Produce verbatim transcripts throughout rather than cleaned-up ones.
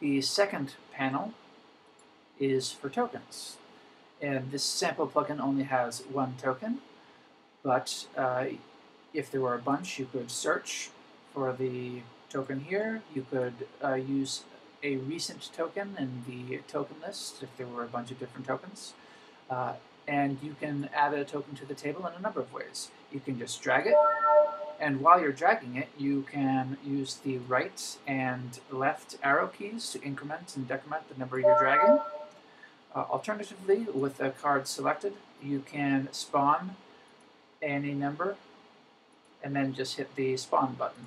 The second panel is for tokens. And this sample plugin only has one token, but uh, if there were a bunch, you could search for the token here. You could uh, use a recent token in the token list if there were a bunch of different tokens. Uh, and you can add a token to the table in a number of ways. You can just drag it, and while you're dragging it, you can use the right and left arrow keys to increment and decrement the number you're dragging. Uh, alternatively, with a card selected, you can spawn any number and then just hit the spawn button.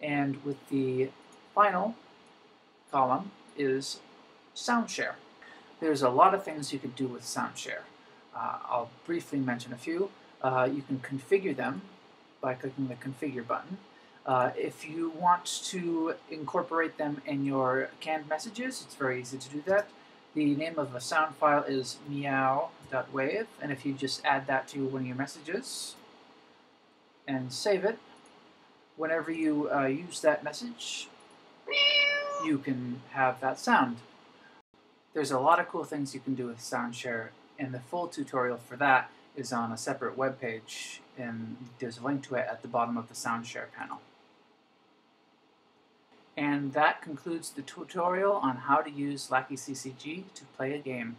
And with the final column is SoundShare. There's a lot of things you could do with SoundShare. Uh, I'll briefly mention a few. Uh, you can configure them by clicking the configure button. Uh, if you want to incorporate them in your canned messages, it's very easy to do that. The name of a sound file is meow dot wave, and if you just add that to one of your messages and save it, whenever you uh, use that message, you can have that sound. There's a lot of cool things you can do with SoundShare, and the full tutorial for that is on a separate web page, and there's a link to it at the bottom of the SoundShare panel. And that concludes the tutorial on how to use LackeyCCG to play a game.